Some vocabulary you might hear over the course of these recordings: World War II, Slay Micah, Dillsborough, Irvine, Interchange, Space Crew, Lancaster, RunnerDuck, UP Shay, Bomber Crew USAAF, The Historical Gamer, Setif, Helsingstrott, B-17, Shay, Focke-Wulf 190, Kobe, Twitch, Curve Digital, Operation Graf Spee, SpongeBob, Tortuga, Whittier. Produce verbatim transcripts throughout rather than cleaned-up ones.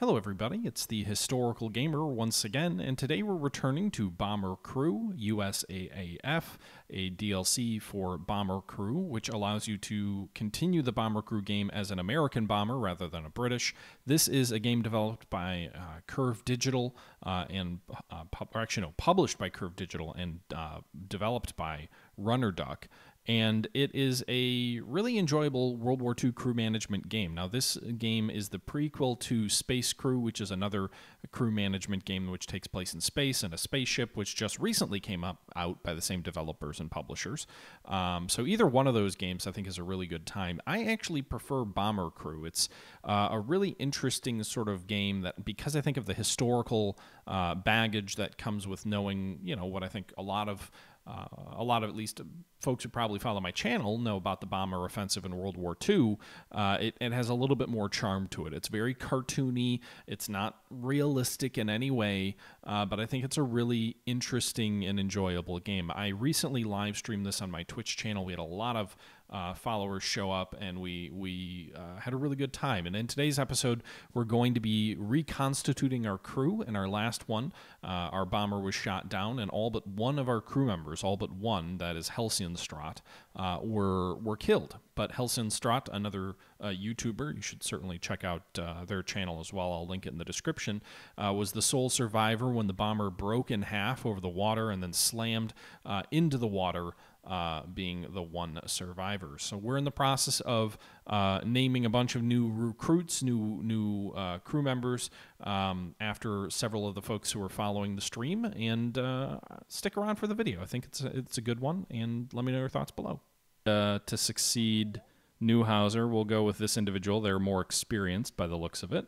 Hello everybody, it's the Historical Gamer once again, and today we're returning to Bomber Crew U S A A F, a D L C for Bomber Crew, which allows you to continue the Bomber Crew game as an American bomber rather than a British. This is a game developed by uh, Curve Digital, uh, and uh, pub or actually no, published by Curve Digital and uh, developed by RunnerDuck. And it is a really enjoyable World War Two crew management game. Now, this game is the prequel to Space Crew, which is another crew management game which takes place in space and a spaceship, which just recently came up out by the same developers and publishers. Um, so either one of those games, I think, is a really good time. I actually prefer Bomber Crew. It's uh, a really interesting sort of game that, because I think of the historical uh, baggage that comes with knowing, you know, what I think a lot of Uh, a lot of at least folks who probably follow my channel know about the bomber offensive in World War Two. Uh, it, it has a little bit more charm to it. It's very cartoony. It's not realistic in any way, uh, but I think it's a really interesting and enjoyable game. I recently live streamed this on my Twitch channel. We had a lot of Uh, followers show up, and we we uh, had a really good time. And in today's episode, we're going to be reconstituting our crew. In our last one, uh, our bomber was shot down, and all but one of our crew members, all but one, that is Helsingstrott, uh, were were killed. But Helsingstrott, another uh, YouTuber, you should certainly check out uh, their channel as well. I'll link it in the description, uh, was the sole survivor when the bomber broke in half over the water and then slammed uh, into the water, Uh, being the one survivor. So we're in the process of uh, naming a bunch of new recruits, new new uh, crew members, um, after several of the folks who are following the stream. And uh, stick around for the video. I think it's a, it's a good one, and let me know your thoughts below. Uh, to succeed Newhouser, we'll go with this individual. They're more experienced by the looks of it.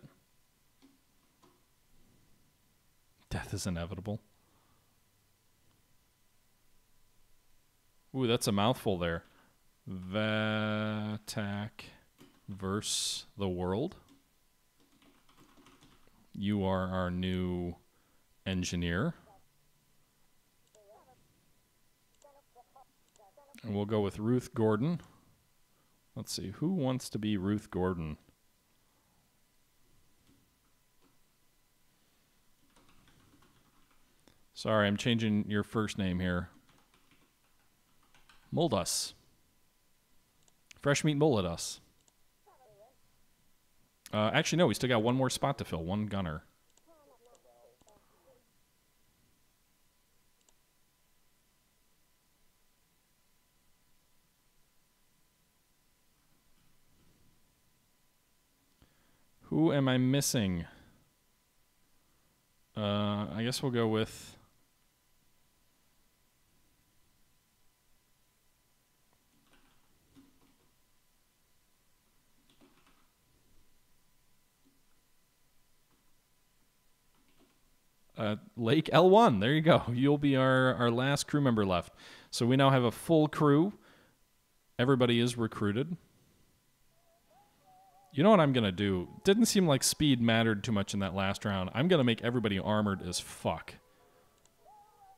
Death is inevitable. Ooh, that's a mouthful there. Vatac versus the world. You are our new engineer. And we'll go with Ruth Gordon. Let's see, who wants to be Ruth Gordon? Sorry, I'm changing your first name here. Mold us. Fresh meat mullet us. Uh, actually, no, we still got one more spot to fill. One gunner. Who am I missing? Uh, I guess we'll go with... Uh, Lake L one, there you go. You'll be our, our last crew member left. So we now have a full crew. Everybody is recruited. You know what I'm going to do? Didn't seem like speed mattered too much in that last round. I'm going to make everybody armored as fuck.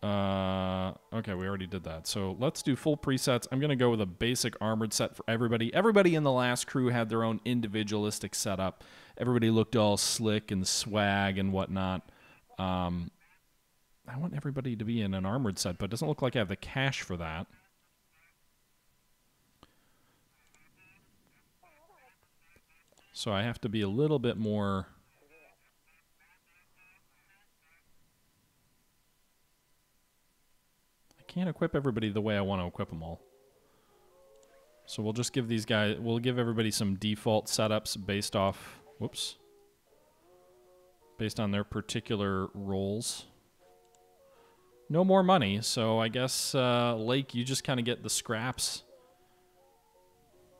Uh, okay, we already did that. So let's do full presets. I'm going to go with a basic armored set for everybody. Everybody in the last crew had their own individualistic setup. Everybody looked all slick and swag and whatnot. Um, I want everybody to be in an armored set, but it doesn't look like I have the cash for that. So I have to be a little bit more... I can't equip everybody the way I want to equip them all. So we'll just give these guys... We'll give everybody some default setups based off... Whoops. Based on their particular roles. No more money, so I guess, uh, Lake, you just kind of get the scraps.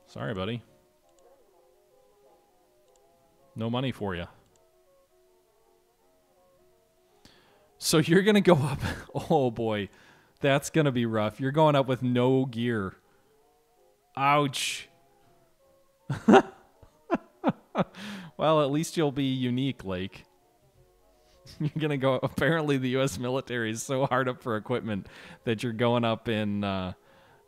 Sorry, buddy. No money for you. So you're going to go up... Oh, boy. That's going to be rough. You're going up with no gear. Ouch. Well, at least you'll be unique, Lake. You're going to go... Apparently, the U S military is so hard up for equipment that you're going up in uh,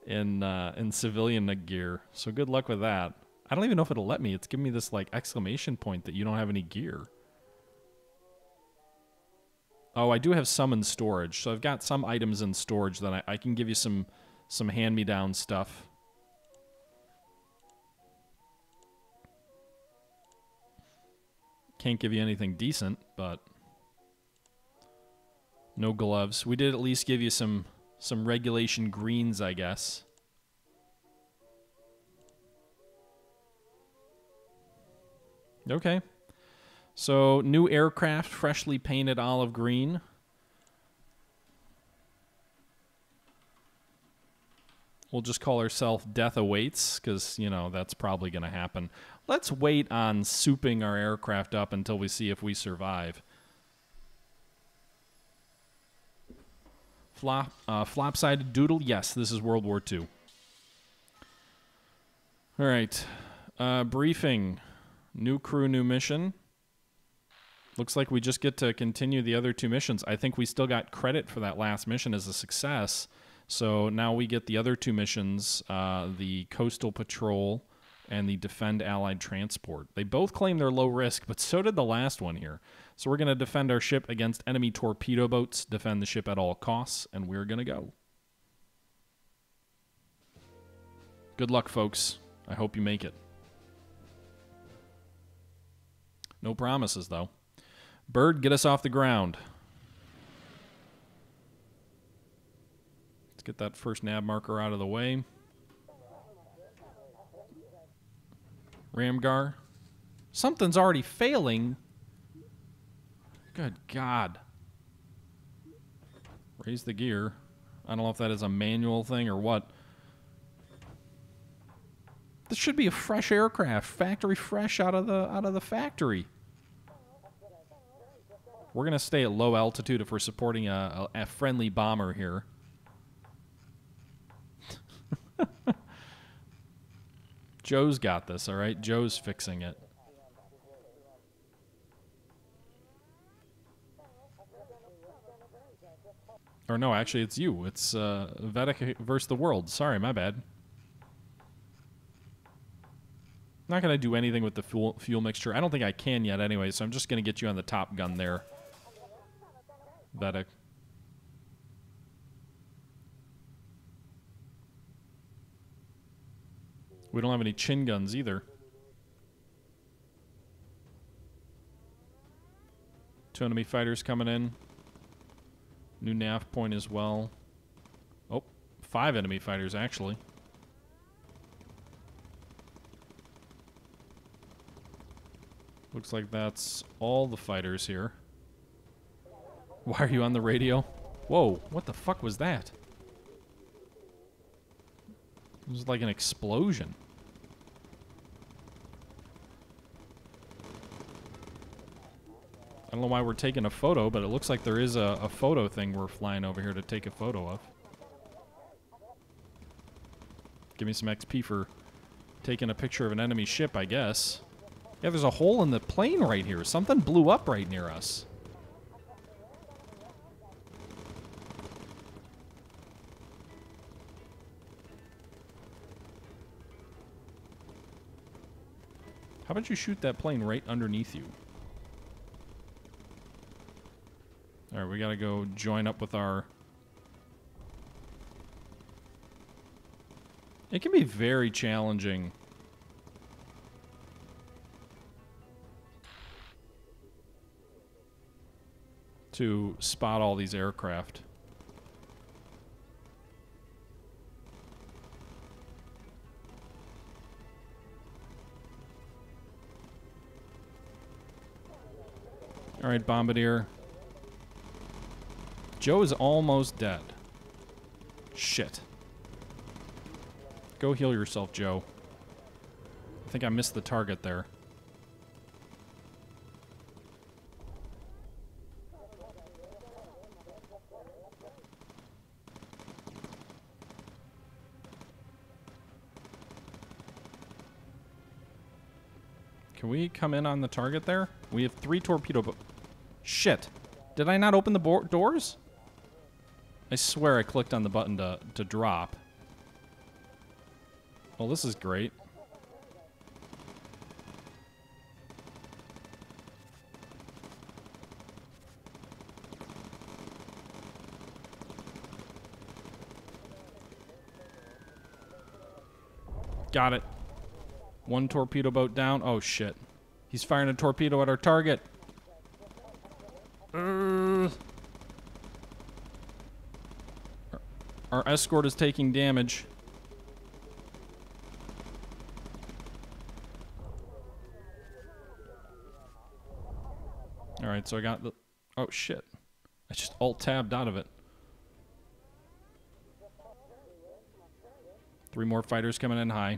in uh, in civilian gear. So good luck with that. I don't even know if it'll let me. It's giving me this, like, exclamation point that you don't have any gear. Oh, I do have some in storage, so I've got some items in storage that I, I can give you some some hand-me-down stuff. Can't give you anything decent, but no gloves. We did at least give you some some regulation greens, I guess. Okay. So, new aircraft, freshly painted olive green. We'll just call ourselves Death Awaits, because, you know, that's probably going to happen. Let's wait on souping our aircraft up until we see if we survive. Flop, uh, flopsided doodle? Yes, this is World War Two. All right. Uh, briefing. New crew, new mission. Looks like we just get to continue the other two missions. I think we still got credit for that last mission as a success. So now we get the other two missions, uh, the Coastal Patrol and the Defend Allied Transport. They both claim they're low risk, but so did the last one here. So we're going to defend our ship against enemy torpedo boats, defend the ship at all costs, and we're going to go. Good luck, folks. I hope you make it. No promises, though. Bird, get us off the ground. Let's get that first nav marker out of the way. Ramgar. Something's already failing. Good God. Raise the gear. I don't know if that is a manual thing or what. This should be a fresh aircraft. Factory fresh out of the out of the factory. We're going to stay at low altitude if we're supporting a, a, a friendly bomber here. Joe's got this, all right? Joe's fixing it. Or no, actually, it's you. It's uh, Vedic versus the world. Sorry, my bad. Not going to do anything with the fuel, fuel mixture. I don't think I can yet anyway, so I'm just going to get you on the top gun there. Vedic. We don't have any chin guns either. Two enemy fighters coming in. New nav point as well. Oh, five enemy fighters actually. Looks like that's all the fighters here. Why are you on the radio? Whoa, what the fuck was that? It was like an explosion. I don't know why we're taking a photo, but it looks like there is a, a photo thing we're flying over here to take a photo of. Give me some X P for taking a picture of an enemy ship, I guess. Yeah, there's a hole in the plane right here. Something blew up right near us. How about you shoot that plane right underneath you? All right, we gotta go join up with our... It can be very challenging. To spot all these aircraft. All right, Bombardier. Joe is almost dead. Shit. Go heal yourself, Joe. I think I missed the target there. Can we come in on the target there? We have three torpedo boats. Shit. Did I not open the bo doors? I swear I clicked on the button to, to drop. Well, this is great. Got it. One torpedo boat down. Oh, shit. He's firing a torpedo at our target. Uh, our escort is taking damage. All right, so I got the... Oh, shit. I just alt-tabbed out of it. Three more fighters coming in high.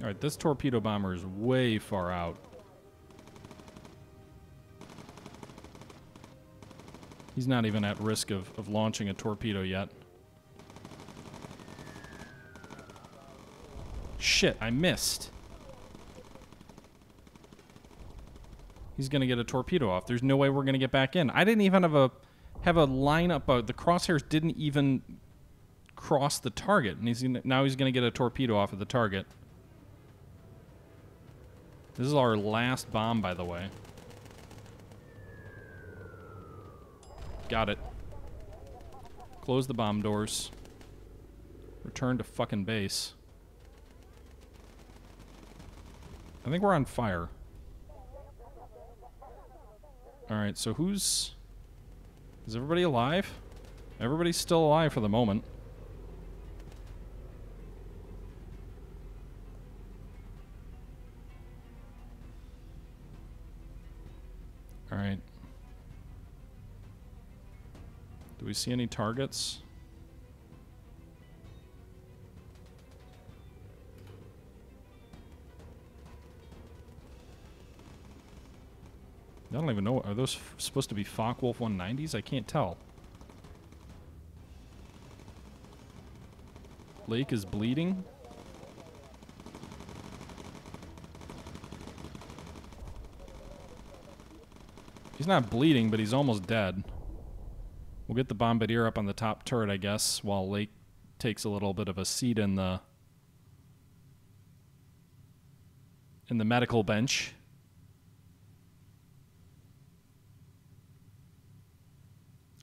All right, this torpedo bomber is way far out. He's not even at risk of, of launching a torpedo yet. Shit, I missed. He's going to get a torpedo off. There's no way we're going to get back in. I didn't even have a have a line up. Uh, the crosshairs didn't even cross the target. And he's gonna, now he's going to get a torpedo off of the target. This is our last bomb, by the way. Got it. Close the bomb doors. Return to fucking base. I think we're on fire. All right, so who's... Is everybody alive? Everybody's still alive for the moment. All right. Do we see any targets? I don't even know. Are those f supposed to be Focke-Wulf one nineties? I can't tell. Lake is bleeding. He's not bleeding, but he's almost dead. We'll get the bombardier up on the top turret, I guess, while Lake takes a little bit of a seat in the in the medical bench.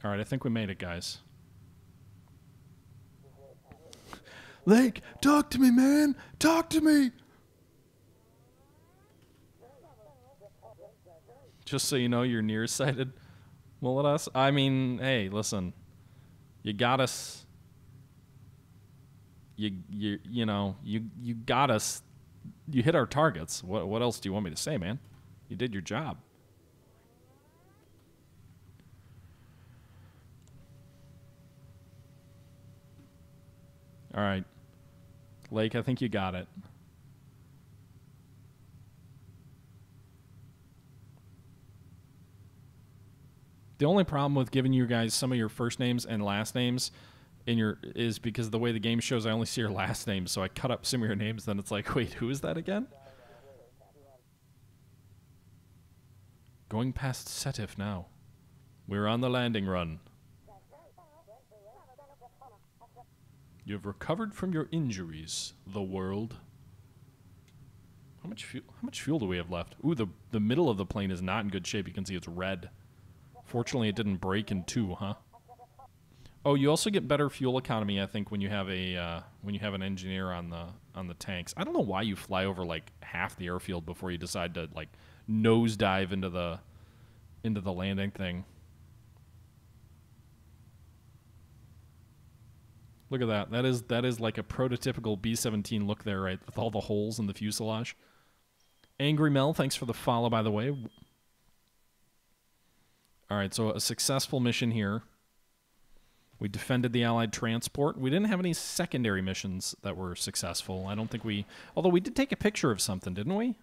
All right, I think we made it, guys. Lake, talk to me, man. Talk to me. Just so you know, you're nearsighted. Well, at us. I mean, hey, listen. You got us. You you you know you you got us. You hit our targets. What what else do you want me to say, man? You did your job. All right, Lake, I think you got it. The only problem with giving you guys some of your first names and last names in your is because the way the game shows, I only see your last names, so I cut up some of your names, then it's like, wait, who is that again? Going past Setif now. We're on the landing run. You have recovered from your injuries, the world. How much fuel? How much fuel do we have left? Ooh, the the middle of the plane is not in good shape. You can see it's red. Fortunately, it didn't break in two, huh? Oh, you also get better fuel economy, I think, when you have a uh, when you have an engineer on the on the tanks. I don't know why you fly over like half the airfield before you decide to like nosedive into the into the landing thing. Look at that. That is that is like a prototypical B seventeen look there, right? With all the holes in the fuselage. Angry Mel, thanks for the follow, by the way. All right, so a successful mission here. We defended the Allied transport. We didn't have any secondary missions that were successful. I don't think we... Although we did take a picture of something, didn't we?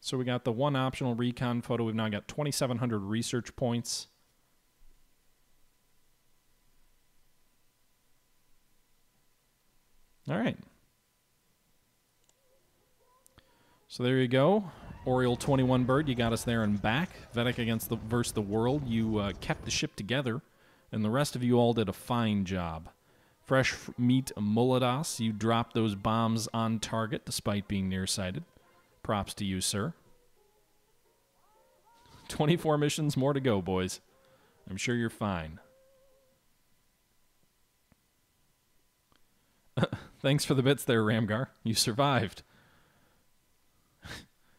So we got the one optional recon photo. We've now got twenty-seven hundred research points. All right. So there you go. Oriole twenty-one Bird, you got us there and back. Vedic against the versus the world. You uh, kept the ship together, and the rest of you all did a fine job. Fresh meat Muladas, you dropped those bombs on target despite being nearsighted. Props to you, sir. twenty-four missions more to go, boys. I'm sure you're fine. Thanks for the bits there, Ramgar. You survived.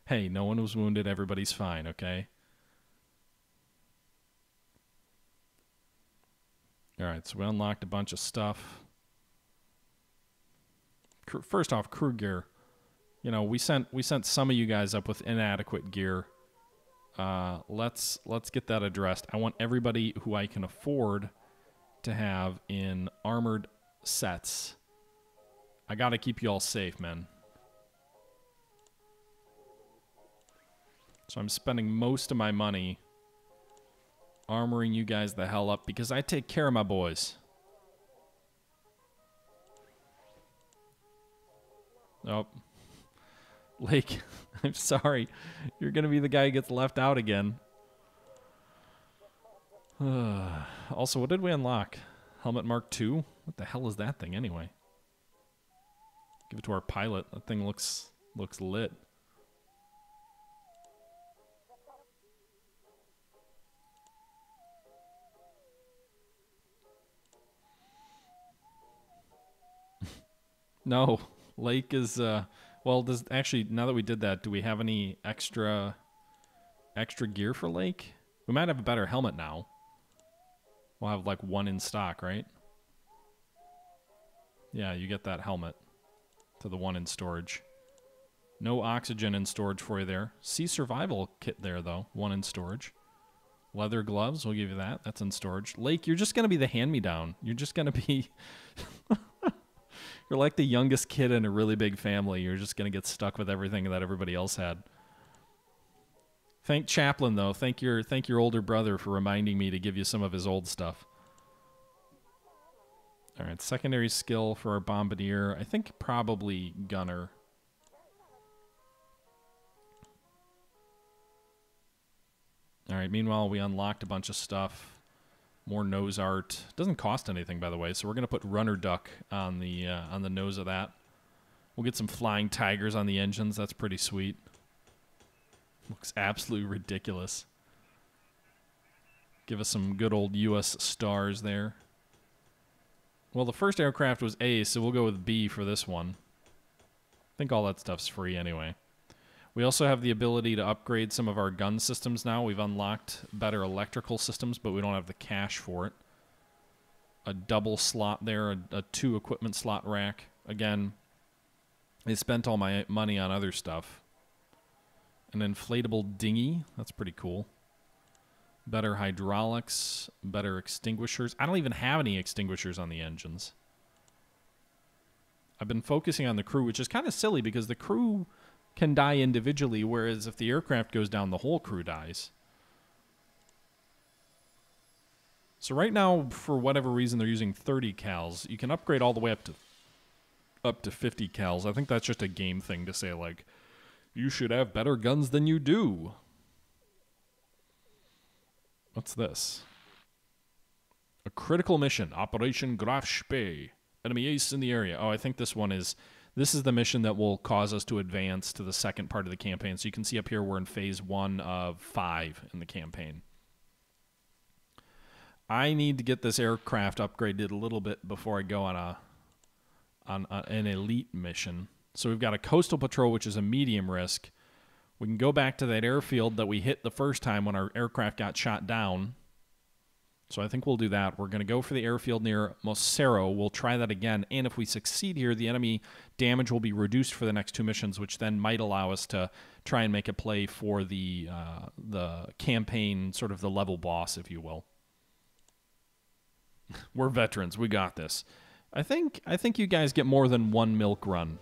Hey, no one was wounded. Everybody's fine, okay? All right, so we unlocked a bunch of stuff. First off, crew gear. You know, we sent we sent some of you guys up with inadequate gear. Uh, let's let's get that addressed. I want everybody who I can afford to have in armored sets. I gotta keep you all safe, man. So I'm spending most of my money armoring you guys the hell up because I take care of my boys. Oh. Lake, I'm sorry. You're going to be the guy who gets left out again. Also, what did we unlock? Helmet Mark two? What the hell is that thing anyway? Give it to our pilot. That thing looks looks lit. No, Lake is... Uh, well, does actually, now that we did that, do we have any extra extra gear for Lake? We might have a better helmet now. We'll have like one in stock, right? Yeah, you get that helmet to the one in storage. No oxygen in storage for you there. Sea survival kit there, though. One in storage. Leather gloves, we'll give you that. That's in storage. Lake, you're just going to be the hand-me-down. You're just going to be... You're like the youngest kid in a really big family. You're just going to get stuck with everything that everybody else had. Thank Chaplin, though. Thank your thank your older brother for reminding me to give you some of his old stuff. All right, secondary skill for our bombardier. I think probably gunner. All right, meanwhile, we unlocked a bunch of stuff. More nose art. Doesn't cost anything, by the way, so we're going to put RunnerDuck on the uh, on the nose of that. We'll get some flying tigers on the engines. That's pretty sweet. Looks absolutely ridiculous. Give us some good old U S stars there. Well, the first aircraft was A, so we'll go with B for this one. I think all that stuff's free anyway. We also have the ability to upgrade some of our gun systems now. We've unlocked better electrical systems, but we don't have the cash for it. A double slot there, a, a two equipment slot rack. Again, I spent all my money on other stuff. An inflatable dinghy, that's pretty cool. Better hydraulics, better extinguishers. I don't even have any extinguishers on the engines. I've been focusing on the crew, which is kind of silly because the crew can die individually, whereas if the aircraft goes down, the whole crew dies. So right now, for whatever reason, they're using thirty cals. You can upgrade all the way up to up to fifty cals. I think that's just a game thing to say, like, you should have better guns than you do. What's this? A critical mission, Operation Graf Spee. Enemy ace in the area. Oh, I think this one is... This is the mission that will cause us to advance to the second part of the campaign. So you can see up here we're in phase one of five in the campaign. I need to get this aircraft upgraded a little bit before I go on a on a, an elite mission. So we've got a coastal patrol, which is a medium risk. We can go back to that airfield that we hit the first time when our aircraft got shot down. So I think we'll do that. We're going to go for the airfield near Mosero. We'll try that again. And if we succeed here, the enemy damage will be reduced for the next two missions, which then might allow us to try and make a play for the, uh, the campaign, sort of the level boss, if you will. We're veterans. We got this. I think, I think you guys get more than one milk run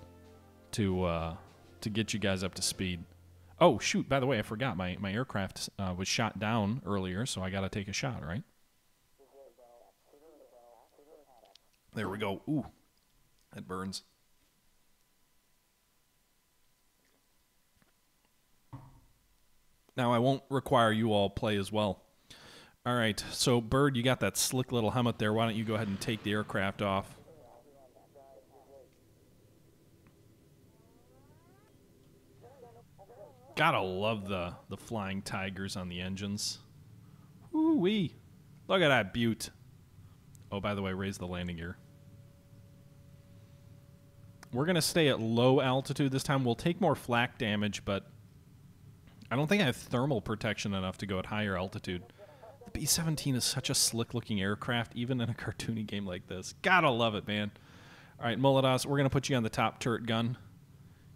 to, uh, to get you guys up to speed. Oh, shoot. By the way, I forgot. My, my aircraft uh, was shot down earlier, so I got to take a shot, right? There we go. Ooh, that burns. Now, I won't require you all play as well. All right, so, Bird, you got that slick little helmet there. Why don't you go ahead and take the aircraft off? Gotta love the, the flying tigers on the engines. Ooh-wee. Look at that beaut. Oh, by the way, raise the landing gear. We're going to stay at low altitude this time. We'll take more flak damage, but I don't think I have thermal protection enough to go at higher altitude. The B seventeen is such a slick-looking aircraft, even in a cartoony game like this. Gotta love it, man. All right, Molotovs, we're going to put you on the top turret gun.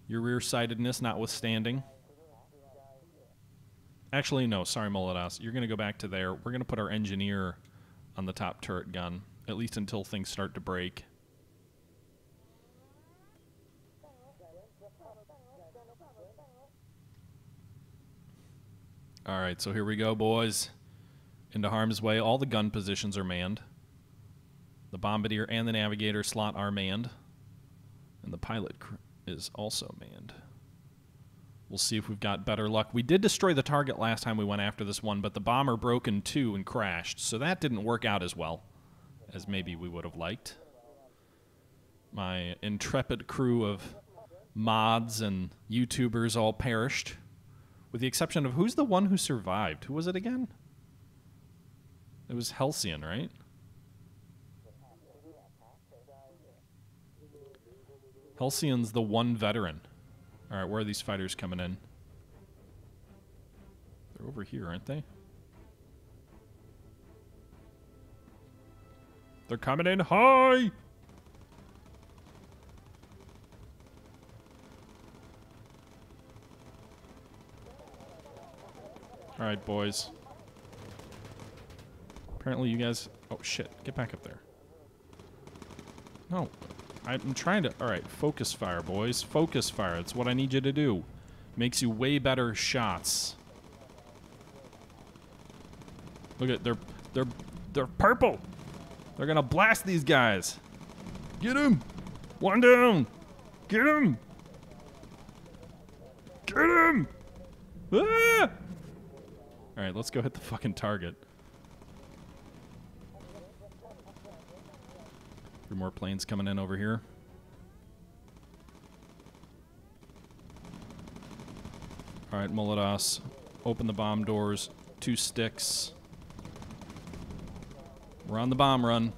Your rear-sightedness notwithstanding. Actually, no. Sorry, Molotovs. You're going to go back to there. We're going to put our engineer on the top turret gun, at least until things start to break. All right, so here we go, boys. Into harm's way. All the gun positions are manned. The bombardier and the navigator slot are manned. And the pilot cr- is also manned. We'll see if we've got better luck. We did destroy the target last time we went after this one, but the bomber broke in two and crashed, so that didn't work out as well as maybe we would have liked. My intrepid crew of mods and YouTubers all perished, with the exception of who's the one who survived? Who was it again? It was Helsian, right? Helsian's the one veteran. All right, where are these fighters coming in? They're over here, aren't they? They're coming in high! All right, boys. Apparently you guys... Oh, shit. Get back up there. No. I'm trying to... All right, focus fire, boys. Focus fire. It's what I need you to do. Makes you way better shots. Look at... They're... They're... They're purple! They're gonna blast these guys! Get him! One down! Get him! Get him! Ah! All right, let's go hit the fucking target. Three more planes coming in over here. All right, Molotovs, open the bomb doors. Two sticks. We're on the bomb run.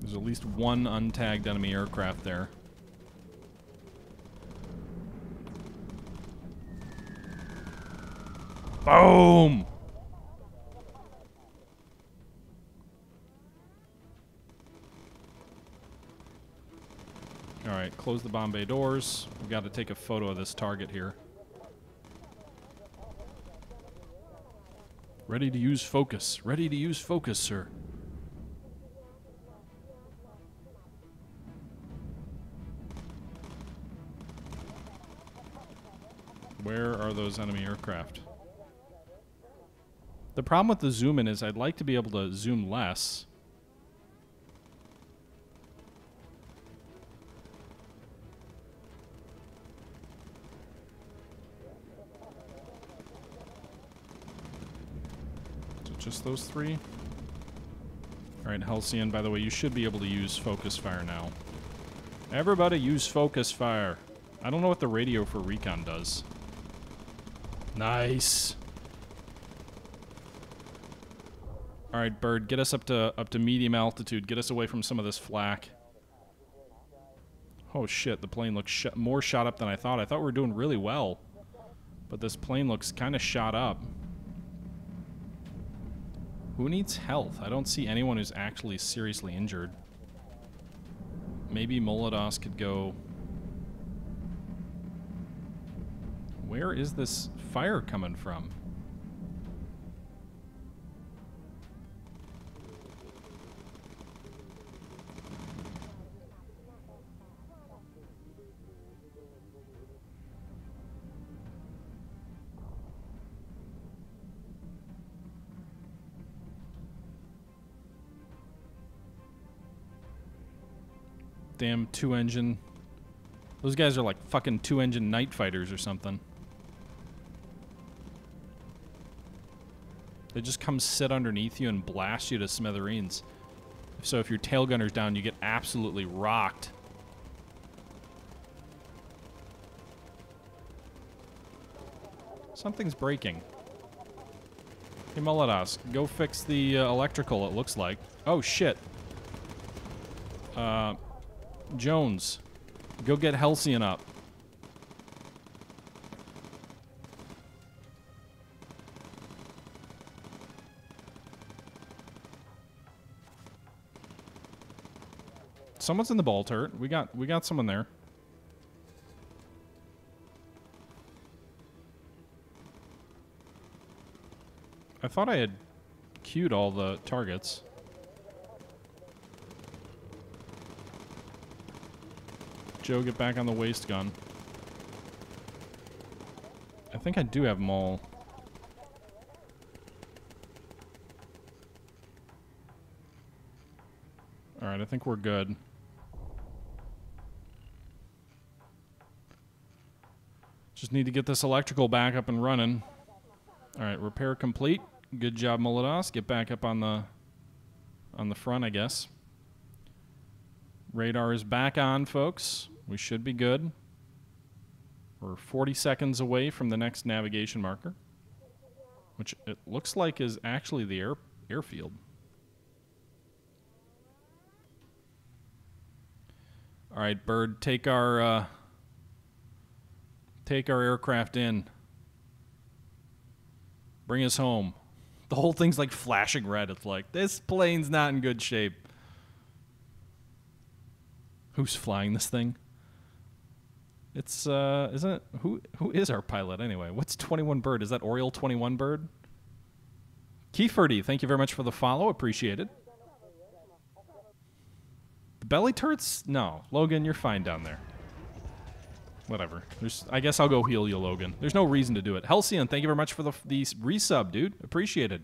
There's at least one untagged enemy aircraft there. Boom! Alright, close the bomb bay doors. We've got to take a photo of this target here. Ready to use focus. Ready to use focus, sir. Where are those enemy aircraft? The problem with the zoom in is I'd like to be able to zoom less. Is it just those three? Alright, Helsian, by the way, you should be able to use focus fire now. Everybody use focus fire. I don't know what the radio for recon does. Nice. All right, Bird, get us up to up to medium altitude. Get us away from some of this flak. Oh shit, the plane looks sh more shot up than I thought. I thought we were doing really well, but this plane looks kind of shot up. Who needs health? I don't see anyone who's actually seriously injured. Maybe Molotovs could go. Where is this fire coming from? Damn two-engine. Those guys are like fucking two-engine night fighters or something. They just come sit underneath you and blast you to smithereens. So if your tail gunner's down, you get absolutely rocked. Something's breaking. Hey, Molotovs, go fix the uh, electrical, it looks like. Oh, shit. Uh, Jones, go get Halcyon up. Someone's in the ball turret. We got, we got someone there. I thought I had queued all the targets. Joe, get back on the waist gun. I think I do have them all. All right, I think we're good. Just need to get this electrical back up and running. All right, repair complete. Good job, Molotovs. Get back up on the on the front, I guess. Radar is back on, folks. We should be good. We're forty seconds away from the next navigation marker, which it looks like is actually the air airfield. All right, Bird, take our uh, take our aircraft in. Bring us home. The whole thing's like flashing red. It's like, this plane's not in good shape. Who's flying this thing? It's, uh, isn't it? Who, who is our pilot anyway? What's twenty-one Bird? Is that Oriole twenty-one Bird? Keyferty, thank you very much for the follow. Appreciate it. The belly turrets? No. Logan, you're fine down there. Whatever. There's, I guess I'll go heal you, Logan. There's no reason to do it. Halcyon, thank you very much for the, the resub, dude. Appreciated.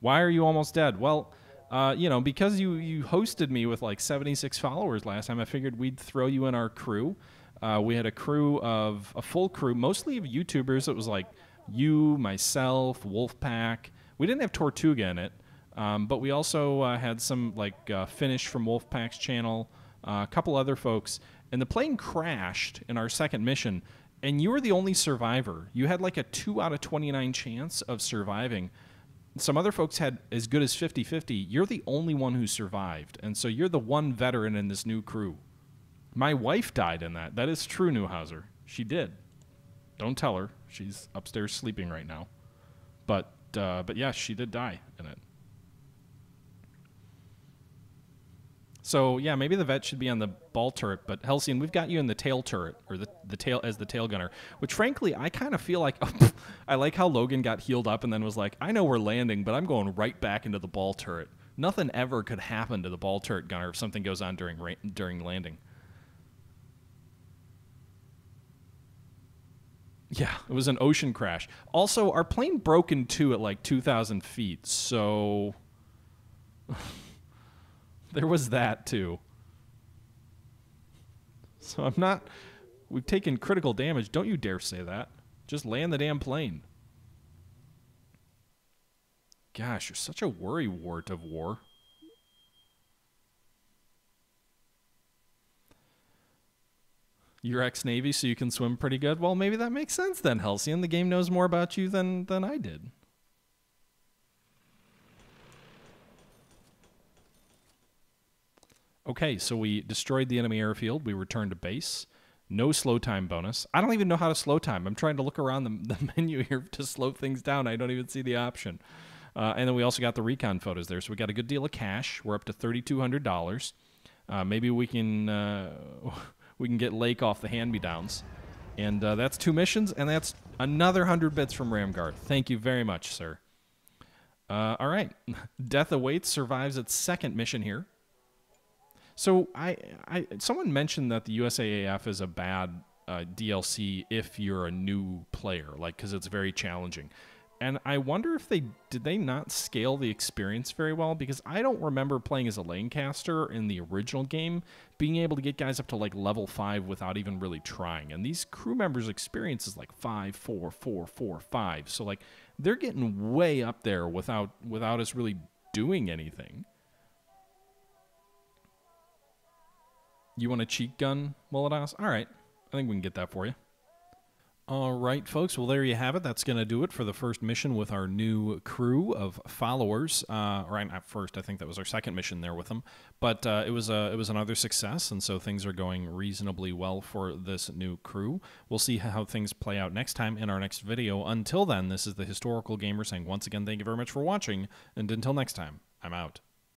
Why are you almost dead? Well, uh, you know, because you, you hosted me with like seventy-six followers last time, I figured we'd throw you in our crew. Uh, we had a crew of, a full crew, mostly of YouTubers. It was like you, myself, Wolfpack. We didn't have Tortuga in it, um, but we also uh, had some like uh, Finnish from Wolfpack's channel, uh, a couple other folks. And the plane crashed in our second mission, and you were the only survivor. You had like a two out of twenty-nine chance of surviving. Some other folks had as good as fifty fifty. You're the only one who survived, and so you're the one veteran in this new crew. My wife died in that. That is true, Neuhauser. She did. Don't tell her. She's upstairs sleeping right now. But, uh, but yeah, she did die in it. So, yeah, maybe the vet should be on the ball turret, but Halcyon, we've got you in the tail turret, or the, the tail as the tail gunner, which, frankly, I kind of feel like, oh, pff, I like how Logan got healed up and then was like, I know we're landing, but I'm going right back into the ball turret. Nothing ever could happen to the ball turret gunner if something goes on during, during landing. Yeah, it was an ocean crash. Also, our plane broke in two at like two thousand feet, so... There was that, too. So I'm not... We've taken critical damage. Don't you dare say that. Just land the damn plane. Gosh, you're such a worrywart of war. You're ex-Navy, so you can swim pretty good? Well, maybe that makes sense then, Halcyon. The game knows more about you than, than I did. Okay, so we destroyed the enemy airfield. We returned to base. No slow time bonus. I don't even know how to slow time. I'm trying to look around the, the menu here to slow things down. I don't even see the option. Uh, and then we also got the recon photos there. So we got a good deal of cash. We're up to thirty-two hundred dollars. Uh, maybe we can uh, we can get Lake off the hand-me-downs. And uh, that's two missions, and that's another one hundred bits from Ramgard. Thank you very much, sir. Uh, all right. Death Awaits survives its second mission here. So I, I, someone mentioned that the U S A A F is a bad uh, D L C if you're a new player, like because it's very challenging. And I wonder if they did they not scale the experience very well, because I don't remember playing as a Lancaster in the original game being able to get guys up to like level five without even really trying. And these crew members' experience is like five, four, four, four, five. So like they're getting way up there without without us really doing anything. You want a cheat gun, Molotovs? All right. I think we can get that for you. All right, folks. Well, there you have it. That's going to do it for the first mission with our new crew of followers. Uh, or not first. I think that was our second mission there with them. But uh, it was a, it was another success, and so things are going reasonably well for this new crew. We'll see how things play out next time in our next video. Until then, this is the Historical Gamer saying, once again, thank you very much for watching, and until next time, I'm out.